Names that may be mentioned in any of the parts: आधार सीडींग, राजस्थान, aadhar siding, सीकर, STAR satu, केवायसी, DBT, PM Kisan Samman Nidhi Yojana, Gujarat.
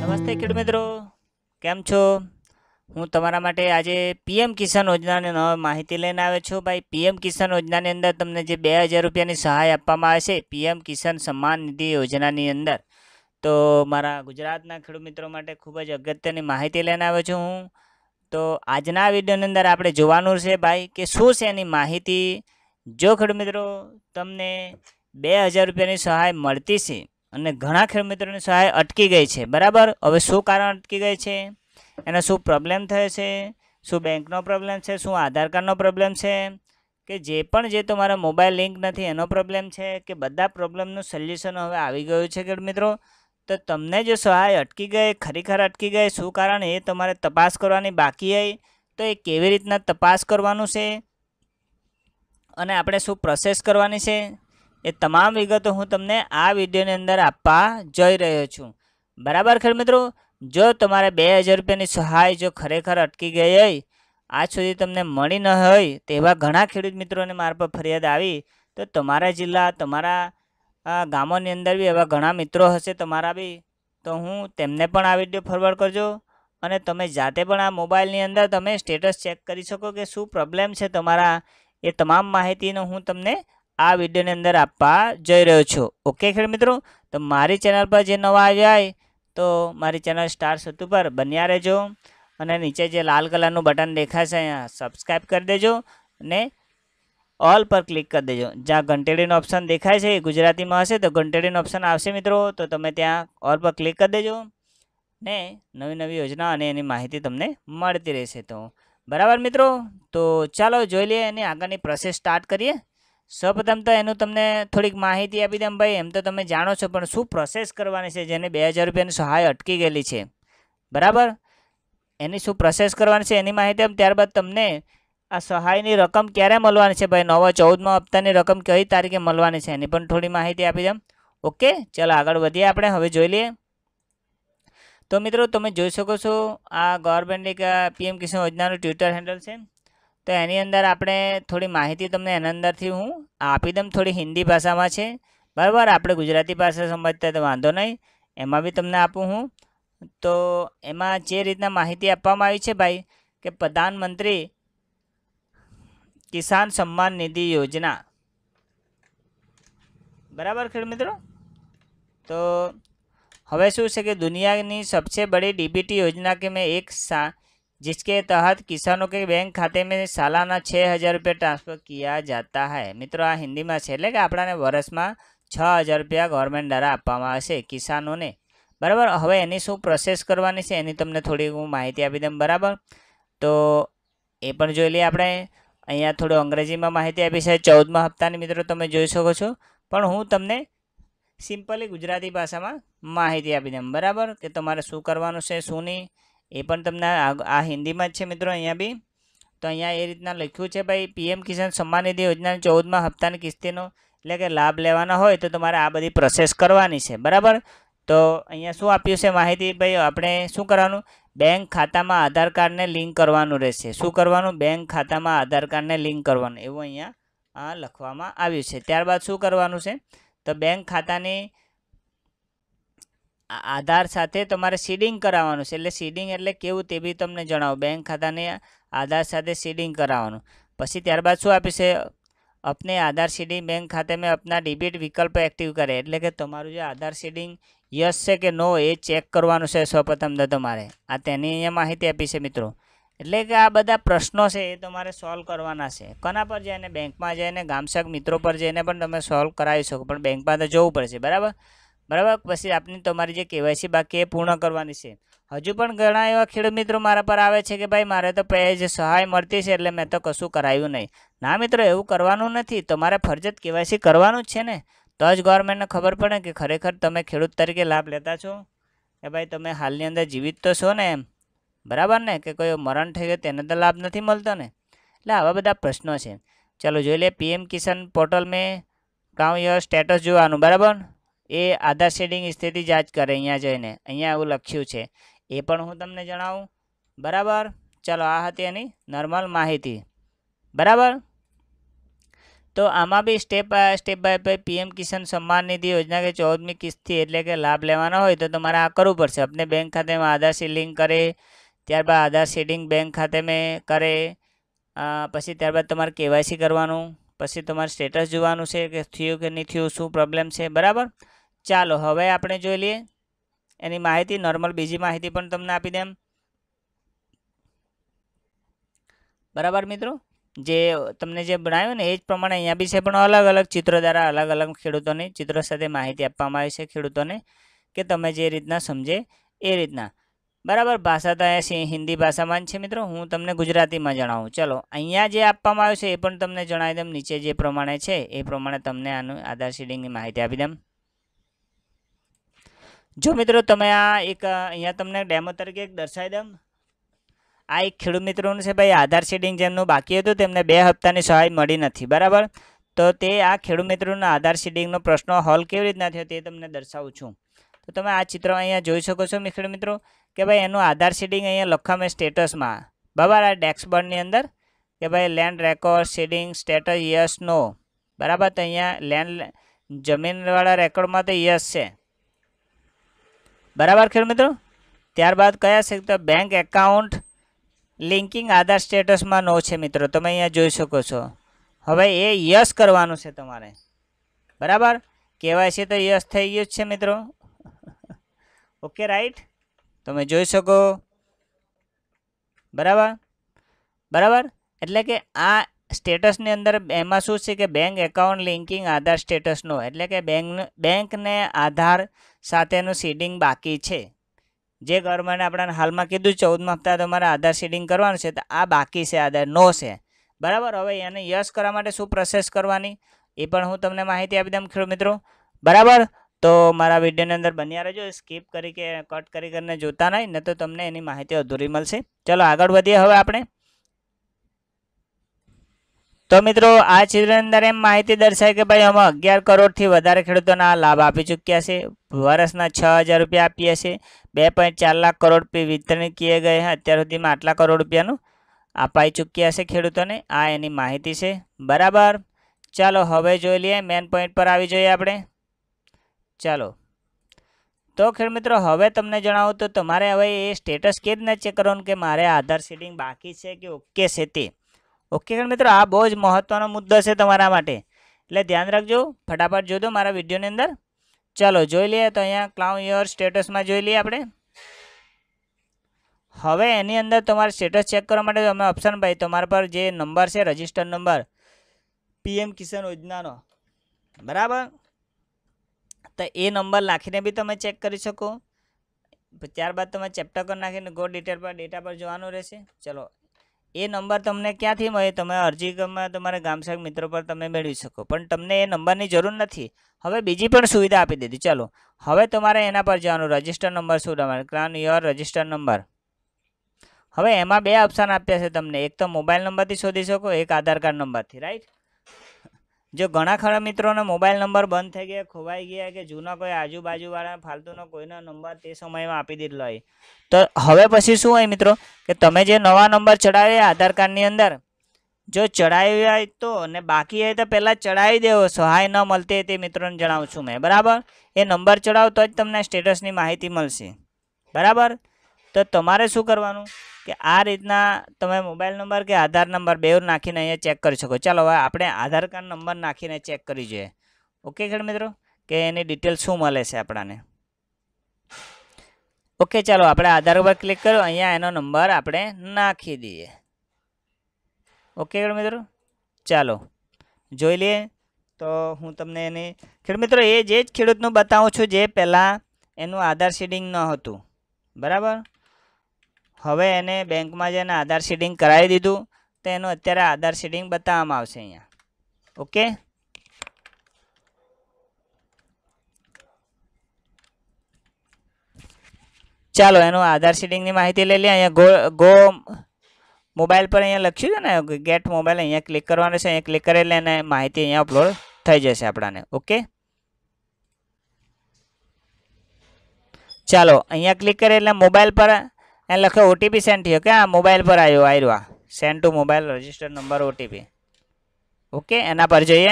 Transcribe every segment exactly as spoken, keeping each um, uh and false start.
नमस्ते खेड मित्रों, केम छो? हूँ तमारा माटे आज पीएम किसान योजना ने नवी माहिती लईने आव्यो छुं। भाई पीएम किसान योजना ने अंदर तमने जे बे हज़ार रुपयानी सहाय आपवामां आवे छे पीएम किसान सम्मान निधि योजना नी अंदर, तो मारा गुजरातना खेडूत मित्रों माटे खूब ज अगत्यनी माहिती लईने आव्यो छुं हूँ। तो आजना विडियोनी अंदर आपणे जोवानुं छे भाई के शुं छे एनी माहिती। जो खेडूत मित्रों तमने बे हज़ार रुपयानी सहाय मळती छे अने घणा खेडूत मित्रोनी सहाय अटकी गई छे, बराबर। हवे शुं कारण अटकी गई छे, एना शू प्रॉब्लम थे से, शू बेंकनो प्रॉब्लम है, शू आधार कार्डनो प्रॉब्लम है कि जेपण जे तमारा मोबाइल लिंक नहीं एनो प्रॉब्लम है कि बधा प्रॉब्लमनु सल्यूशन हवे आवी गयुं छे खेडूत मित्रों। तो तमने जो सहाय अटकी गई, खरेखर अटकी गई, शू कारण ए तमारे तपास करवानी बाकी हई। तो ए केवी रीतना तपास करवानुं छे अने आपणे शू प्रोसेस करवानी छे ए तमाम विगतो हूँ तमने आ विडियोनी अंदर आपवा जई रह्यो छुं, बराबर खेडूत मित्रों। जो तमारे बे हज़ार रुपयानी सहाय जो खरेखर अटकी गई होय, आज सुधी तमने मळी न होय तेवा घणा खेडूत मित्रोने मारा पर फरियाद आवी। तो तमारा जिल्ला, तमारा गामोनी अंदर भी एवा घणा मित्रों हशे तमारा भी, तो हूँ तेमने पण आ विडियो फॉरवर्ड करजो अने तमे जाते पण आ मोबाइलनी अंदर तमे स्टेटस चेक करी शको के शुं प्रॉब्लम छे तमारा। ए तमाम माहितीनो हूँ तमने आ विडियोनी अंदर आपवा जई रह्यो छुं। ओके खेडूत मित्रों, तो मारी चेनल पर जे नवा आव्या होय तो मारी चैनल स्टार सत्तू पर बनिया रहो और नीचे जो लाल कलर नु बटन देखा से अँ सब्सक्राइब कर देजो ने ऑल पर क्लिक कर देजो। जहाँ घंटेड़ी ऑप्शन देखाय से गुजराती में हे तो घंटेड़ी ऑप्शन आवशे मित्रों, तो तमे त्यां ऑल पर क्लिक कर देजो ने नवी नवी योजना अने एनी माहिती तमने मळती रहेशे, तो बराबर मित्रों। तो चलो जोई लईए एनी आगळनी प्रोसेस स्टार्ट करिए। सर्वप्रथम तो एनु तमने थोड़ी माहिती आपी देम भाई, एम तो तमे जाणो छो पण शुं प्रोसेस करवानी छे जेने बे हज़ार रुपयानी सहाय अटकी गेली छे, बराबर। एनी शुं प्रोसेस करवानी छे एनी माहिती हम त्यारबाद तमने आ सहायनी रकम क्यारे मळवानी छे भाई, नवा चौदमा हप्तानी रकम कई तारीखे मळवानी छे एनी पण थोड़ी माहिती आपी देम। ओके चलो आगळ वधीए आपणे हवे जोई लईए। तो मित्रों तमे जोई शको छो आ गवर्नमेंटनी पीएम किसान योजनानो ट्विटर हेन्डल छे, तो एनी अंदर आपणे थोड़ी माहिती तमने एना अंदरथी हूँ आपी दम। थोड़ी हिंदी भाषा में है, बराबर, आपणे गुजराती भाषा समझता तो वांधो नहीं, एमां भी तमने आपूँ हूँ। तो एमां जे रीतना माहिती आपवामां आवी छे भाई के प्रधानमंत्री किसान सम्मान निधि योजना, बराबर खेडूत मित्रों। तो हवे शुं छे के दुनियानी सबसे बड़ी डीबीटी योजना के में एक सा जिसके तहत किसानों के बैंक खाते में सालाना छः हज़ार रुपये ट्रांसफ़र किया जाता है। मित्रों आ हिंदी में है एट्ले कि आपणाने वर्ष में छ हज़ार रुपया गवर्नमेंट द्वारा आपवामां आवशे किसानों ने, बराबर। हवे एनी शुं प्रोसेस करवानी छे एनी तमने थोड़ी हूँ माहिती आपी देम, बराबर। तो ए पण जोई लईए आपणे। अहींया थोड़ी अंग्रेजी में माहिती आपी छे चौदमा हप्तानी, मित्रों तमे जोई शको छो, पण हूँ तमने सिम्पली गुजराती भाषा में माहिती आपी देम, बराबर, के तमारे शुं करवानुं छे शुं नहीं। ए पण तमने आ, आ हिंदी में है मित्रों अँ बी। तो अँ ए रीतना लख्यू है भाई, पीएम किसान सम्मान निधि योजना चौदमा हप्ता किस्ती एट्ले कि लाभ लेवाना हो तो तमारे आ बधी प्रोसेस करवानी है, बराबर। तो अँ शूँ आप माहिती भाई, आपणे शूँ करवानुं बैंक खाता में आधार कार्ड ने लिंक करवानुं रहेशे। शुं करवानुं? बैंक खाता में आधार कार्ड ने लिंक करवानुं, एवं अँ आ लखवामां आव्युं छे। त्यारबाद शुं करवानुं छे तो बैंक खाता ने आधार साथे तमारे सीडिंग करावानुं छे, एटले सीडिंग एटले केवुं ते बी तमने जणावुं। बैंक खाताने आधार साथे सीडिंग करावानुं, पछी त्यारबाद शुं आपे छे अपने आधार सीडिंग बैंक खाते में अपना डेबिट विकल्प एक्टिव करे, एटले के तमारुं जे आधार सीडिंग यस छे के नो ए चेक करवानुं छे सर्वप्रथम तो तमारे। आ तेनी अहींया माहिती आपी छे मित्रों, एटले के आ बधा प्रश्नो छे ए तमारे सॉल्व करवाना छे। कना पर जईने? बेंकमां जईने, गामसक मित्रों पर जईने पण तमे सॉल्व करावी शको, पण बेंकमां तो जोवुं पडशे, बराबर बराबर। पछी आपनी तमारी जे केवायसी बाकी ए पूर्ण करवानी छे। हजू पण घणा एवा खेडूत मित्रों मारा पर आवे छे के भाई मारे तो जे सहाय मळती छे एटले मैं तो कशुं कराव्युं नहीं। ना मित्रों, एवुं करवानुं नथी, तमारे फरजत केवायसी करवानुं ज छे ने, तो ज गवर्नमेंटने खबर पड़े कि खरेखर तमे खेडूत तरीके लाभ लेता छो के भाई तमे हालनी अंदर जीवित तो छो ने, एम बराबर ने, कि कोई मरण थई गयो तेने तो लाभ नथी मळतो ने। एटले आवा बधा प्रश्नो छे। चलो जोई ले पीएम किसान पोर्टल में गाँव योर स्टेटस जोवानुं, बराबर। ए आधार सीडिंग स्थिति जांच करे, अँ जईने अँ एवं लख्यू है, ये हूँ तमने जणावुं, बराबर। चलो आ हती एनी नॉर्मल माहिती, बराबर। तो आमा बी step step by by PM Kisan Samman निधि योजना के चौदमी किस्ती एटले के लाभ लेवाना होय तो तुम्हारे आ करव पड़शे। अपने बैंक खाते में आधार सीडींग करे, त्यारबाद आधार सीडिंग बैंक खाते में करे, पछी त्यारबाद तमारे केवायसी करवानुं, पछी तमारे स्टेटस जोवानुं छे के थयुं के नहीं थयुं, शुं प्रॉब्लम छे, बराबर। चालो हवे आपणे जोई लईए एनी माहिती, नॉर्मल बीजी माहिती पण तमने आपी देम, बराबर मित्रों। जे तमने जे बनाव्यो ने एज प्रमाणे अहींया बी छे, पण अलग अलग चित्र द्वारा अलग अलग खेडूतोने चित्र साथे माहिती आपवामां आवी छे खेडूतोने, के तमे जे रीतना समझे ए रीतना, बराबर। भाषा तो अहींया हिंदी भाषा में छे मित्रों, हूँ तमने गुजराती में जणावुं। चलो अहींया जे आपवामां आव्युं छे ए पण तमने जणावी देम, नीचे जे प्रमाणे छे ए प्रमाणे तमने आनुं आधार सीडिंगनी माहिती आपी देम। जो मित्रों तमे आ एक अहींया तमने डेमो तरीके दर्शावी देम। आ एक खेडूत मित्रों से भाई आधार सीडिंग जेमनुं बाकी हतुं तेमने बे हप्तानी सहाय मळी नथी, बराबर। तो ते आ खेडूत मित्रों आधार सीडिंगनो प्रश्न हल केवी रीतना थयो ते तमने दर्शावुं छुं। तो तमे आ चित्र अहींया जोई शको छो खेडूत मित्रों के भाई एनुं आधार सीडिंग अहींया लखाम स्टेटस में, बराबर। आ डेस्कबोर्डनी अंदर के भाई land record seeding status yes no, बराबर। तो अहींया लैंड जमीनवाळा रेकॉर्ड में तो यस है, बराबर खेडूत मित्रों। त्यारबाद क्या है तो bank account linking Aadhaar status में नो है मित्रों, तमे अहींया जोई शको छो। हवे ए यस करवानुं छे तमारे, बराबर। केवायसी तो यस थई गयुं छे मित्रों, ओके राइट, तमे जोई शको, बराबर बराबर। एटले के आ स्टेटसनी अंदर एमां शुं छे के bank account linking Aadhaar status no, एटले के बैंक बैंक ने आधार साथेनुं सीडिंग बाकी छे, जे गवर्मेंट अपना हाल में कीधु चौदमा हफ्ता तेरे आधार सीडिंग करवा है, तो आ बाकी से आधार नो से, बराबर। हवे एने यश करवा शू प्रोसेस करवानी ए पण हूँ तमने माहिती आपी देम खेडूत मित्रों, बराबर। तो मारा विडियोनी अंदर बन्या रहेजो, स्कीप करी के कट करी करीने जोता नहीं, न तो तमने एनी माहिती अधूरी मळशे। चलो आगळ वधीए हवे आपणे। तो मित्रों आ चित्र अंदर एम माहिती दर्शाई के भाई अमे अगियार करोड़ थी वधारे खेडूतोने लाभ आपी चूक्या छे, वर्षना छ हज़ार रुपया आपीए छे, बे पॉइंट चार लाख करोड़ रुपया वितरण किए गए हैं, अत्यार सुधी में आटला करोड़ रुपयानुं अपाई चूक्या छे खेडूतोने। आ एनी माहिती छे, बराबर। चलो हवे जोई लईए, मेन पॉइंट पर आवी जोईए आपणे। चलो तो खेडूत मित्रों हवे तमने जणावुं तो तमारे हवे ए स्टेटस के रीतना चेक करवानुं के मारे आधार सीडिंग बाकी छे के ओके छे ते। ओके खेडूत मित्रों आ बहुज महत्वनो मुद्दो छे तमारा माटे, एटले ध्यान रखजो, फटाफट जो दो मारा विडियोनी अंदर। चलो जोई लीए, तो अहींया क्लाउ योर स्टेटस में जोई लीए आपणे। हवे एनी अंदर तमारे स्टेटस चेक करवा माटे तमे ऑप्शन भाई तमारा पर जे नंबर छे रजिस्टर नंबर पीएम किसान योजनानो, बराबर, तो ए नंबर नाखीने बी तमे चेक करी शको। त्यारबाद तमे चेप्टर कर नाखीने गो डिटेल पर डेटा पर जवानुं रहेशे। चलो ए नंबर तमने क्यांथी मळे, तमे अरजी में तमारा गामसेवक मित्रों पर तमे मेळवी शको, पण तमने ए नंबर की जरूर नहीं। हवे बीजी पण सुविधा आपी दीधी। चलो हवे तमारे एना पर जवानुं, रजिस्टर नंबर शोधवा, क्लान योर रजिस्टर नंबर। हवे एमां बे ऑप्शन आप्या छे तमने, एक तो मोबाइल नंबर थी शोधी शको, एक आधार कार्ड नंबर थी, राइट। जो घणा खरा मित्रों मोबाइल नंबर बंद थई गया, खोवाई गया के जूना कोई आजूबाजूवाळा फालतूनो कोईनो नंबर ते समयमां आपी दीधेलो होय, तो हवे पछी शुं होय मित्रों के तमे जे नवा नंबर चढ़ाव्यो आधार कार्डनी अंदर जो चढ़ाव्यो होय तो ने बाकी होय तो पहेला चढ़ावी देवो, सहाय न मळते ते मित्रों जणावुं छुं मैं, बराबर। ए नंबर चढ़ाव तो ज तमने स्टेटसनी माहिती मळशे, बराबर। तो तमारे शुं करवानुं के आ रीतना तमे मोबाइल नंबर के आधार नंबर बेव नाखीने अहींया चेक करी शको। चलो हवे आपणे आधार कार्ड नंबर नाखीने चेक करी जोईए। ओके खेडूत मित्रों के एनी डिटेल शुं मळे छे आपणाने। ओके चलो आपणे आधार पर क्लिक कर्यो, अहींया एनो नंबर आपणे नाखी दीए। ओके खेडूत मित्रों चलो जोई लईए। तो हूँ तमने एनी खेडूत मित्रों ए जे ज खेडूतनुं बतावुं छुं जे पहेला एनुं आधार सीडिंग न हतुं, बराबर। हवे एने बैंक में जैसे आधार सीडिंग कराई दीधुं तो एनुं अत्यारे आधार सीडिंग बताववामां आवशे अहींया। ओके चालो एनुं आधार सीडिंगनी माहिती लई लईए। अहींया गो गो मोबाइल पर अहींया लख्युं छे ने गेट मोबाइल, अहींया क्लिक करवानुं छे, अहींया क्लिक करे એટલે એને માહિતી अहींया अपलॉड थई जशे आपणाने। ओके चालो अहींया क्लिक करे એટલે मोबाइल पर एने लखे ओटीपी सेंड थयो के आ मोबाइल पर आयो, आयरो आ send to mobile registered number OTP. Okay एना पर जाइए।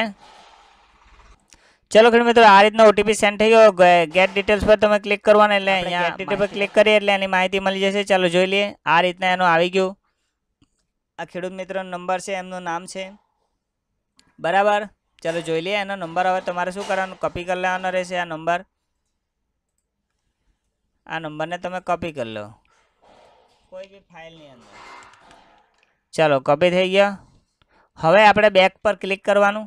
चलो खेड मित्रों आ रीतना ओटीपी सेंड थी गयो। गेट डिटेल्स पर तब क्लिक करवा गेट डिटेल पर क्लिक करिए एटले आनी माहिती मळी जशे। चलो जोई लीए आ रीतना एनो आवी गयो। आ खेडूत मित्रों नंबर है एमनो नाम है बराबर। चलो जोई लीए एनो नंबर। हवे तमारे शुं करवानुं कॉपी कर लेवानो रहेशे। आ नंबर आ नंबर ने तमे कॉपी कर लो कोई भी फाइल नी अंदर। चलो कॉपी थी गया। हवे आपणे बेक पर क्लिक करवानुं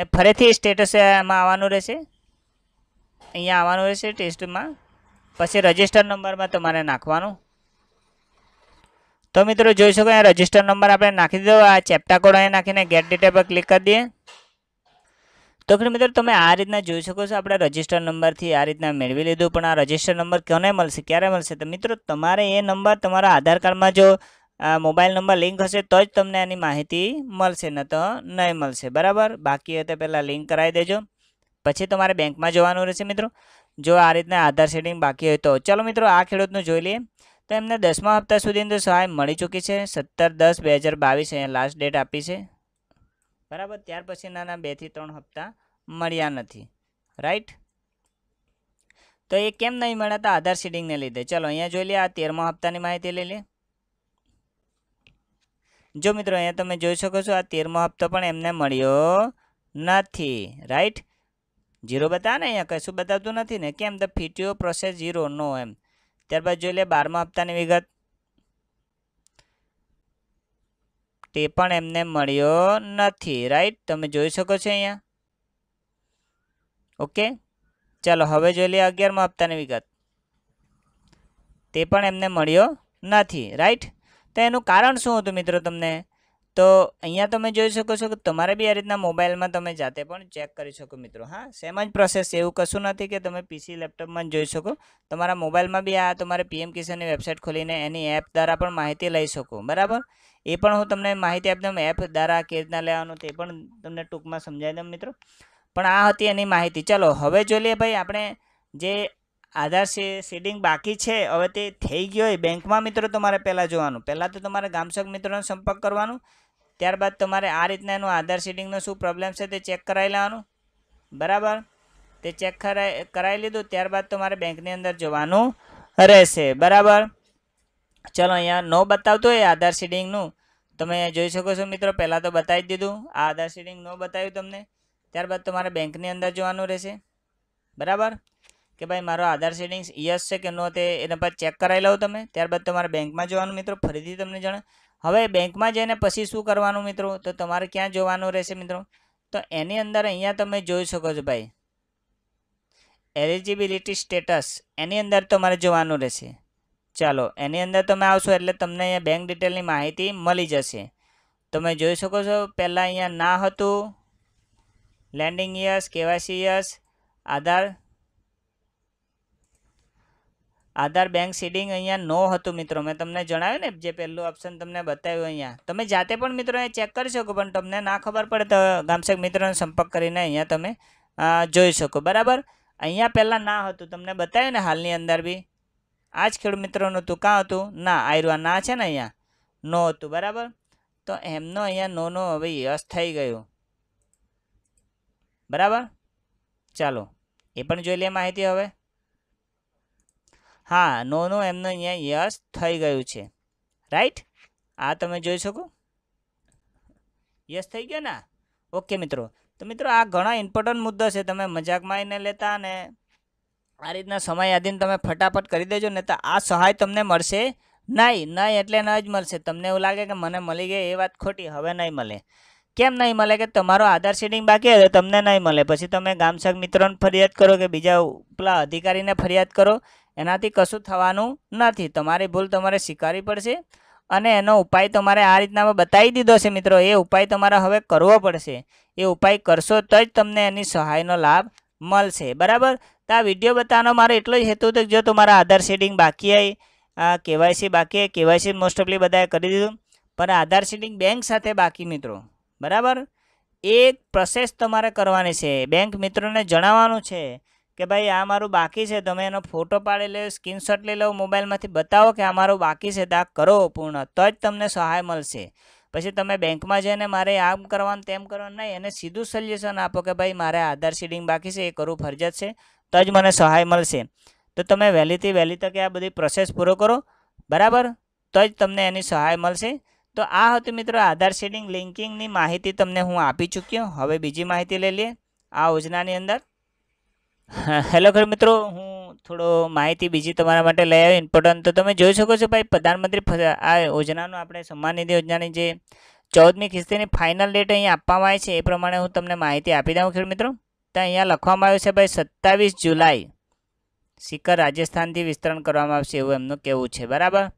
ए फरीथी स्टेटस में आवानुं रहेशे। अहींया आवानुं रहेशे टेस्ट में पछी रजिस्टर नंबर में तमारे नाखवानुं। तो मित्रों जोई शको अहींया रजिस्टर नंबर आपणे नाखी दो। आ चेप्टा कोड अहींया नाखीने गेट डिटेल पर क्लिक कर दीए। तो खेड मित्रों तमे आ रीतना जोई शको छो आपणे रजिस्टर नंबर थी आ रीतना मेळवी लीधुं। पण आ रजिस्टर नंबर कोने मळशे क्यारे मळशे? तो मित्रों तमारे ए नंबर तमारा आधार कार्ड में जो आ मोबाइल नंबर लिंक हशे तो ज तमने आनी माहिती मळशे न तो नहीं मळशे बराबर। बाकी होय तो पहला लिंक कराई देजो पछी तमारे बैंक में जवानुं रहेशे। मित्रों जो आ रीतना आधार सीडींग बाकी होय तो। चलो मित्रों आ खेडूतनुं जोई लीए। तो एमने दसमा हप्ता सुधीनी तो सहाय मळी चूकी छे। सत्तर दस बे हज़ार बावीस अहींया लास्ट डेट आपी छे बराबर। त्यार पछीना बे थी त्रण हप्ता मळ्या नथी राइट। तो ये केम नहीं मळ्या तो आधार सीडींग ने लीधे। चलो अहींया जोई लीए आ तेरमा हप्तानी माहिती लई लीए। जो मित्रों अँ तब जी सको आ तेरमो हप्ता पण एमने मळ्यो नथी राइट। जीरो बतावे ने अँ कशुं बतावतुं नथी ने केम तो फीट्यो प्रोसेस जीरो नो एम। त्यारबाद जोई ले बारमा हप्तानी विगत ते पण एमने मळ्यो नथी राइट। तमे जोई सको छो अहींया ओके। चलो हवे जोई ले अगियारमा हप्तानी विगत ते पण एमने मळ्यो नथी राइट। तो एनु कारण शुं हतुं मित्रों तमने तो अहींया तमे जोई शको छो कि तमारे बी आ रीतना मोबाइल में तमे जाते पण चेक करी शको मित्रों। हाँ सेम ज प्रोसेस एवुं कशुं नथी कि तमे पीसी लैपटॉप में जोई शको। तमारा मोबाइल में बी आ तमारे पीएम किसान वेबसाइट खोलीने एनी एप द्वारा पण माहिती लई शको बराबर। ए पण हुं तमने माहिती आपदम एप द्वारा के रीतना लेवानुं ते पण तमने टूंकमां समजावी दम मित्रों। पण आ हती एनी माहिती। चलो हवे जोई लईए भाई आपणे जे आधार सीडिंग बाकी है हवे ते थई गयो बैंक में मित्रों। तमारे पहला जोवानुं पहला तो तमारे गामसक मित्रों संपर्क करवानुं। त्यारबाद तमारे आ रीतना एनो आधार सीडिंगनो शुं प्रॉब्लम छे ते चेक कराई लेवानुं बराबर। ते चेक कराई कराई लीधुं त्यारबाद तमारे बेंकनी अंदर जवानुं रहेशे बराबर। चलो अहींया नो बतावतो होय आधार सीडिंगनुं तमे जोई शको छो मित्रों। पहला तो बतावी दीधुं आ आधार सीडिंग नो बताव्युं तमने। त्यारबाद तमारे बेंकनी अंदर जवानुं रहेशे बराबर कि भाई मारो आधार सीडिंग यस है कि नो ते एना पर चेक कराई लो तमे। त्यारबाद तमारे बैंक में जवानुं मित्रों फरीथी तमने जणे। हवे बैंक में जईने पछी शुं करवानुं मित्रों तो तमारे क्यां जवानुं रहेशे मित्रों? तो एनी अंदर अहींया तमे जोई शको छो भाई एलिजिबिलिटी स्टेटस एनी अंदर तमारे जवानुं रहेशे। चलो एनी अंदर तमे आवशो एटले तमने अहींया बैंक डिटेलनी माहिती मळी जशे। तमे जोई शको छो पहेला अहींया ना हतुं landing yes केवायसी yes Aadhaar Aadhaar bank seeding अहींया नो हतुं मित्रों। मैं तमने जणाव्युं ने जे पहेलुं ऑप्शन तमने बताव्युं अहींया तमे जाते पण मित्रों चेक करी शको। पण तमने ना खबर पड़े तो गामसेक मित्रों संपर्क करीने अहींया तमे जोई शको बराबर। अहींया पहेला ना हतुं तमने बताव्युं ने हालनी अंदर बी आज खेडूत मित्रोनुं तो का हतुं ना आयरुं ना छे ने अहींया नो हतुं बराबर। तो एमनो अहींया नो नो हवे यस थई गयो बराबर। चालो ए पण जोई ले माहिती हवे। हाँ नो नो एमनो अहींया यस थई गयुं छे राइट। आ तमे जोई शको यस थई गयो ना ओके मित्रों। तो मित्रों आ घणो इम्पोर्टंट मुद्दो छे तमे मजाक में न लेता ने आ रीतना समय आधीन तमे फटाफट करी देजो नहीं तो आ सहाय तमने मळशे नहीं। नहीं एटले न ज मळशे। तमने एवुं लागे कि मने मळी गई ए वात खोटी। हवे नहीं मळे केम नहीं मळे कि तमारो आधार सीडिंग बाकी है तो तमने नहीं मळे। पछी तमे गामसक मित्रों फरियाद करो कि बीजा उपला अधिकारी ने फरियाद करो एनाथी कशुं थवानुं नथी। तमारी भूल तमारे स्वीकारवी पड़शे अने एनो उपाय तमारे आ रीतना बतावी दीधो छे मित्रों। ए उपाय तमारे हवे करवो पड़शे। ए उपाय करशो तो ज तमने एनी सहायनो लाभ मळशे बराबर। तो आ विडियो बताववानो मारो एटलो ज हेतु हतो जो तमारा आधार सीडिंग बाकी है आ केवायसी बाकी है केवायसी मोस्ट ऑफली बधाए करी दीधुं पर आधार सीडिंग बैंक साथे बाकी मित्रों बराबर। एक प्रोसेस तमारे करवानी छे। बैंक मित्रोने जणाववानुं छे कि भाई आ मारूं बाकी है तमे एनो फोटो पाड़ी लो स्क्रीनशॉट लई लो मोबाइल में बताओ कि आ मारूं बाकी है तो आ करो पूर्ण तो ज तमने सहाय मळशे। पछी तमे बैंक में जईने मारे आम करवानुं तेम करवानुं नहीं, एने सीधुं सोल्यूशन आपो के भाई मारे आधार सीडिंग बाकी छे ए करवुं फरजियात छे तो ज मने सहाय मळशे। तो तमे वहेलीथी वहेली तके आ बधी प्रोसेस पूरो करो बराबर, तो ज तमने एनी सहाय मळशे। तो आ हती मित्रों आधार सीडिंग लिंकिंग नी माहिती तमने हूँ आपी चूक्यो। हवे बीजी माहिती लई लीए आ योजनानी अंदर। हेलो खर मित्रों, हूँ थोड़ो माहिती बीजी तमारा माटे लई आव्यो इम्पोर्टंट। तो तमे जोई शको छो भाई प्रधानमंत्री आ योजनानो आपणे सम्मान निधि योजनानी जे चौदमी किस्तीनी फाइनल डेट अहीं आपवामां आवी छे ए प्रमाणे हूँ तमने माहिती आपी दऊं। खेर मित्रों तो अहीं लखवामां आव्युं छे भाई सत्तावीस जुलाई सीकर राजस्थान थी विस्तरण करवामां आवशे एवुं एमनुं कहेवुं छे बराबर।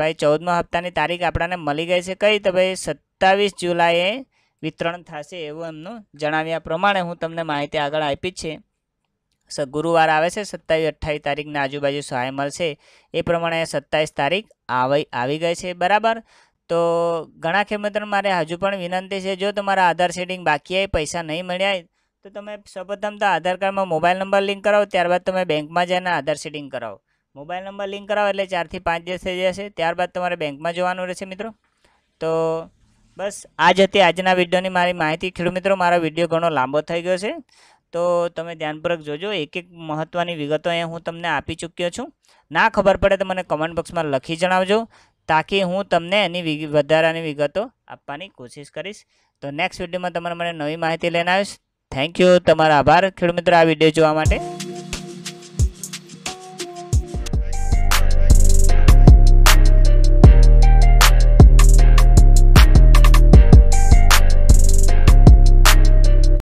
भाई चौदमा हप्तानी तारीख आपणाने मळी गई छे कई, तो भाई सत्तावीस जुलाईए वितरण थशे एवुं एमनुं जणाव्या प्रमाणे हूँ तमने माहिती आगळ आपी छे। गुरुवार आवे छे सत्तावीस अठावीस तारीख ना आजूबाजू सहाय मळशे ए प्रमाणे सत्ताईस तारीख आवी आवी गई छे बराबर। तो घणा खेमत्र मारे हजू पण विनंती छे, जो तमारा आधार सीडिंग बाकी आए पैसा नहीं मळ्या तो तमे सर्वप्रथम तो आधार कार्ड में मोबाइल नंबर लिंक कराओ, त्यारबाद तमे बैंक में जईने आधार सीडिंग कराओ। मोबाइल नंबर लिंक कराओ एटले चार थी पांच दिवस थई जशे, त्यारबाद तमारे बैंक में जवानुं रहेशे मित्रों। तो बस आज हती आजना विडियोनी मारी माहिती। खेडूत मित्रों मारो विडियो घणो लांबो थई गयो छे तो तमे ध्यानपूर्वक जोजो, एक एक महत्वनी विगतो अहीं हूँ तमने आपी चूक्यो छूं। ना खबर पड़े तो मने कमेंट बॉक्स में लखी जणावजो ताकि हूँ तमने एनी वधारानी विगतो आपवानी कोशिश करीश। तो नेक्स्ट विडियो में तमारे मने नवी माहिती लईने आवीश। थैंक यू, तमारो आभार खेडूत मित्रों आ विडियो जोवा माटे।